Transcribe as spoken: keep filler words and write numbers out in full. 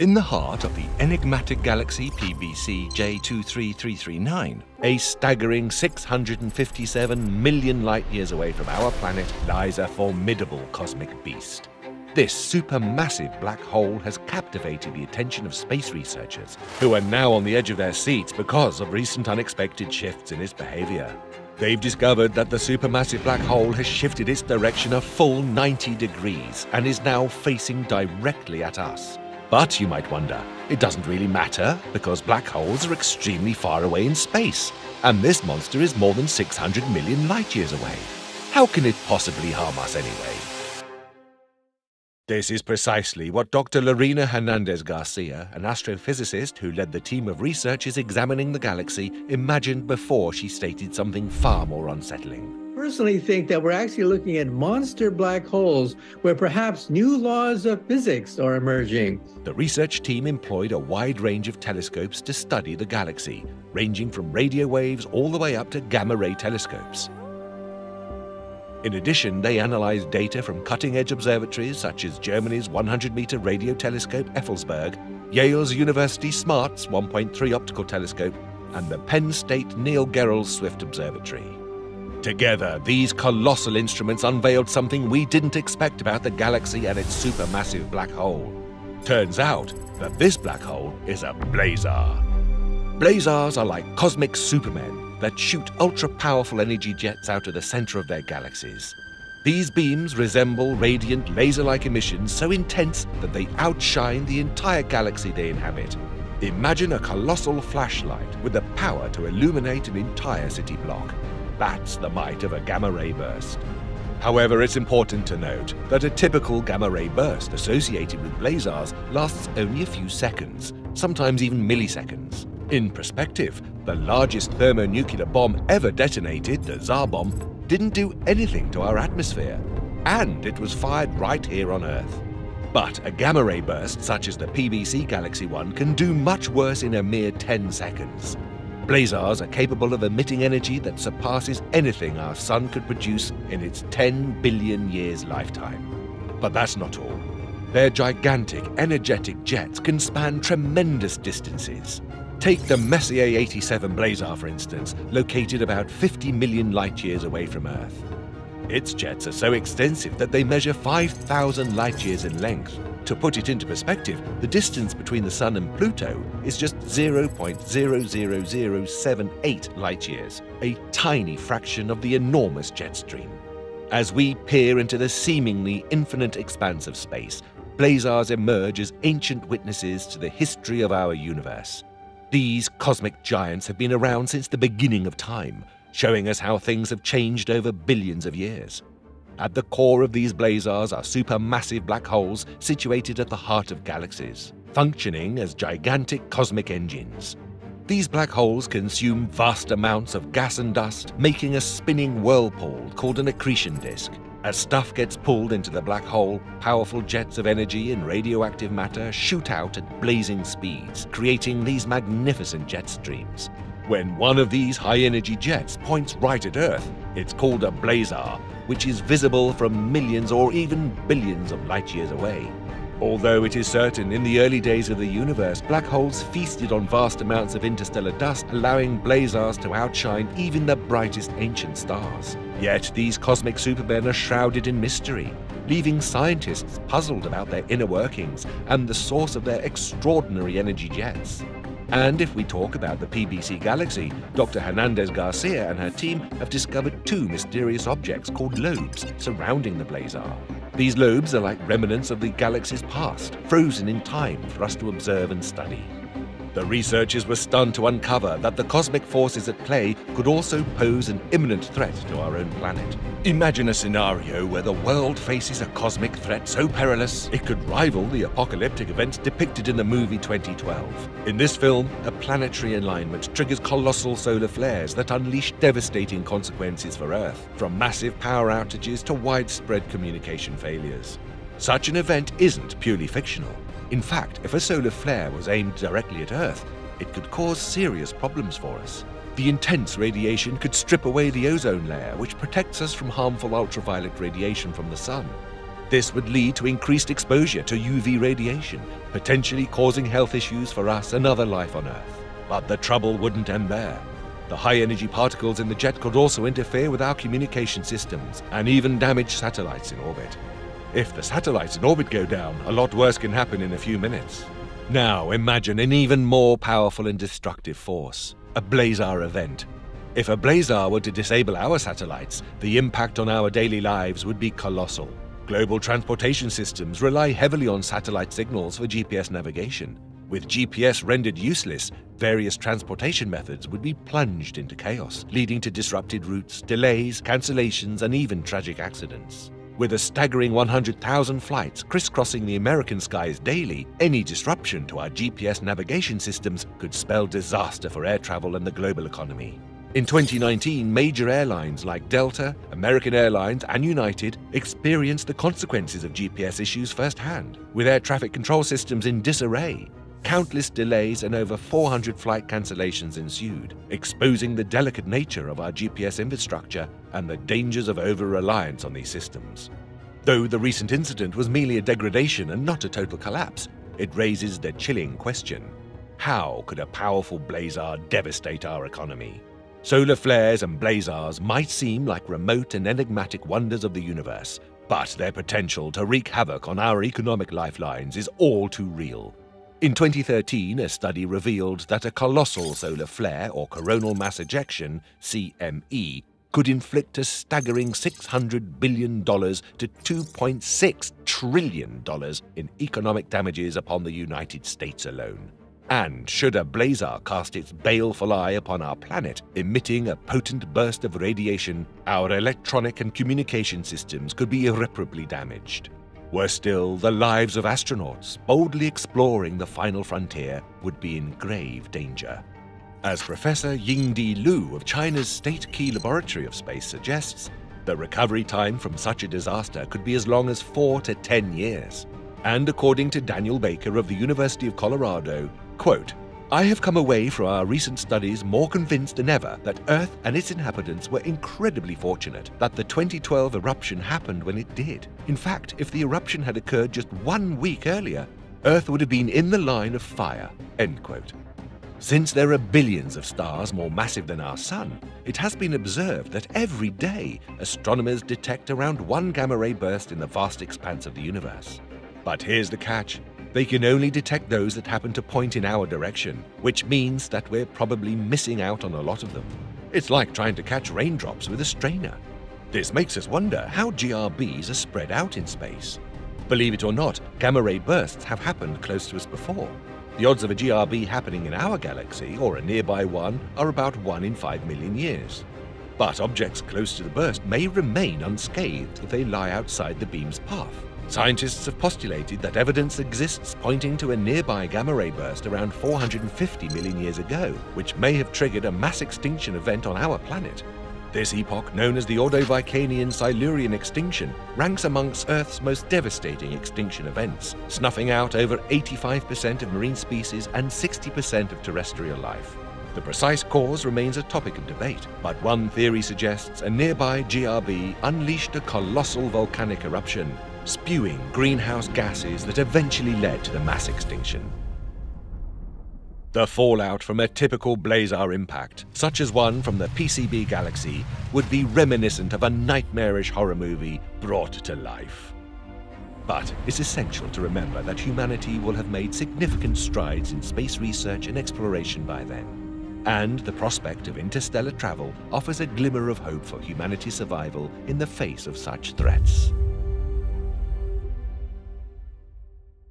In the heart of the enigmatic galaxy P B C J two three three three nine, a staggering six hundred fifty-seven million light-years away from our planet, lies a formidable cosmic beast. This supermassive black hole has captivated the attention of space researchers, who are now on the edge of their seats because of recent unexpected shifts in its behavior. They've discovered that the supermassive black hole has shifted its direction a full ninety degrees and is now facing directly at us. But, you might wonder, it doesn't really matter, because black holes are extremely far away in space, and this monster is more than six hundred million light-years away. How can it possibly harm us anyway? This is precisely what Doctor Lorena Hernandez-Garcia, an astrophysicist who led the team of researchers examining the galaxy, imagined before she stated something far more unsettling. I personally think that we're actually looking at monster black holes where perhaps new laws of physics are emerging. The research team employed a wide range of telescopes to study the galaxy, ranging from radio waves all the way up to gamma-ray telescopes. In addition, they analyzed data from cutting-edge observatories such as Germany's one hundred meter radio telescope Effelsberg, Yale's University Smarts one point three optical telescope, and the Penn State Neil Gehrels Swift Observatory. Together, these colossal instruments unveiled something we didn't expect about the galaxy and its supermassive black hole. Turns out that this black hole is a blazar. Blazars are like cosmic supermen that shoot ultra-powerful energy jets out of the center of their galaxies. These beams resemble radiant laser-like emissions so intense that they outshine the entire galaxy they inhabit. Imagine a colossal flashlight with the power to illuminate an entire city block. That's the might of a gamma-ray burst. However, it's important to note that a typical gamma-ray burst associated with blazars lasts only a few seconds, sometimes even milliseconds. In perspective, the largest thermonuclear bomb ever detonated, the Tsar bomb, didn't do anything to our atmosphere, and it was fired right here on Earth. But a gamma-ray burst such as the P B C Galaxy one can do much worse in a mere ten seconds. Blazars are capable of emitting energy that surpasses anything our sun could produce in its ten billion years lifetime. But that's not all. Their gigantic, energetic jets can span tremendous distances. Take the Messier eighty-seven blazar, for instance, located about fifty million light-years away from Earth. Its jets are so extensive that they measure five thousand light-years in length. To put it into perspective, the distance between the Sun and Pluto is just zero point zero zero zero seven eight light-years, a tiny fraction of the enormous jet stream. As we peer into the seemingly infinite expanse of space, blazars emerge as ancient witnesses to the history of our universe. These cosmic giants have been around since the beginning of time, showing us how things have changed over billions of years. At the core of these blazars are supermassive black holes situated at the heart of galaxies, functioning as gigantic cosmic engines. These black holes consume vast amounts of gas and dust, making a spinning whirlpool called an accretion disk. As stuff gets pulled into the black hole, powerful jets of energy and radioactive matter shoot out at blazing speeds, creating these magnificent jet streams. When one of these high-energy jets points right at Earth, it's called a blazar, which is visible from millions or even billions of light-years away. Although it is certain in the early days of the universe, black holes feasted on vast amounts of interstellar dust, allowing blazars to outshine even the brightest ancient stars. Yet these cosmic supermen are shrouded in mystery, leaving scientists puzzled about their inner workings and the source of their extraordinary energy jets. And if we talk about the P B C Galaxy, Doctor Hernandez-Garcia and her team have discovered two mysterious objects called lobes surrounding the blazar. These lobes are like remnants of the galaxy's past, frozen in time for us to observe and study. The researchers were stunned to uncover that the cosmic forces at play could also pose an imminent threat to our own planet. Imagine a scenario where the world faces a cosmic threat so perilous it could rival the apocalyptic events depicted in the movie twenty twelve. In this film, a planetary alignment triggers colossal solar flares that unleash devastating consequences for Earth, from massive power outages to widespread communication failures. Such an event isn't purely fictional. In fact, if a solar flare was aimed directly at Earth, it could cause serious problems for us. The intense radiation could strip away the ozone layer, which protects us from harmful ultraviolet radiation from the sun. This would lead to increased exposure to U V radiation, potentially causing health issues for us and other life on Earth. But the trouble wouldn't end there. The high-energy particles in the jet could also interfere with our communication systems and even damage satellites in orbit. If the satellites in orbit go down, a lot worse can happen in a few minutes. Now imagine an even more powerful and destructive force, a blazar event. If a blazar were to disable our satellites, the impact on our daily lives would be colossal. Global transportation systems rely heavily on satellite signals for G P S navigation. With G P S rendered useless, various transportation methods would be plunged into chaos, leading to disrupted routes, delays, cancellations, and even tragic accidents. With a staggering one hundred thousand flights crisscrossing the American skies daily, any disruption to our G P S navigation systems could spell disaster for air travel and the global economy. In twenty nineteen, major airlines like Delta, American Airlines, and United experienced the consequences of G P S issues firsthand, with air traffic control systems in disarray. Countless delays and over four hundred flight cancellations ensued, exposing the delicate nature of our G P S infrastructure and the dangers of over-reliance on these systems. Though the recent incident was merely a degradation and not a total collapse, it raises the chilling question: how could a powerful blazar devastate our economy? Solar flares and blazars might seem like remote and enigmatic wonders of the universe, but their potential to wreak havoc on our economic lifelines is all too real. In twenty thirteen, a study revealed that a colossal solar flare or coronal mass ejection, C M E, could inflict a staggering six hundred billion dollars to two point six trillion dollars in economic damages upon the United States alone. And should a blazar cast its baleful eye upon our planet, emitting a potent burst of radiation, our electronic and communication systems could be irreparably damaged. Worse still, the lives of astronauts boldly exploring the final frontier would be in grave danger. As Professor Yingdi Lu of China's State Key Laboratory of Space suggests, the recovery time from such a disaster could be as long as four to ten years. And according to Daniel Baker of the University of Colorado, quote, "I have come away from our recent studies more convinced than ever that Earth and its inhabitants were incredibly fortunate that the twenty twelve eruption happened when it did. In fact, if the eruption had occurred just one week earlier, Earth would have been in the line of fire," end quote. Since there are billions of stars more massive than our Sun, it has been observed that every day astronomers detect around one gamma-ray burst in the vast expanse of the universe. But here's the catch. They can only detect those that happen to point in our direction, which means that we're probably missing out on a lot of them. It's like trying to catch raindrops with a strainer. This makes us wonder how G R Bs are spread out in space. Believe it or not, gamma-ray bursts have happened close to us before. The odds of a G R B happening in our galaxy or a nearby one are about one in five million years. But objects close to the burst may remain unscathed if they lie outside the beam's path. Scientists have postulated that evidence exists pointing to a nearby gamma-ray burst around four hundred fifty million years ago, which may have triggered a mass extinction event on our planet. This epoch, known as the Ordovician-Silurian extinction, ranks amongst Earth's most devastating extinction events, snuffing out over eighty-five percent of marine species and sixty percent of terrestrial life. The precise cause remains a topic of debate, but one theory suggests a nearby G R B unleashed a colossal volcanic eruption, spewing greenhouse gases that eventually led to the mass extinction. The fallout from a typical blazar impact, such as one from the P C B galaxy, would be reminiscent of a nightmarish horror movie brought to life. But it's essential to remember that humanity will have made significant strides in space research and exploration by then. And the prospect of interstellar travel offers a glimmer of hope for humanity's survival in the face of such threats.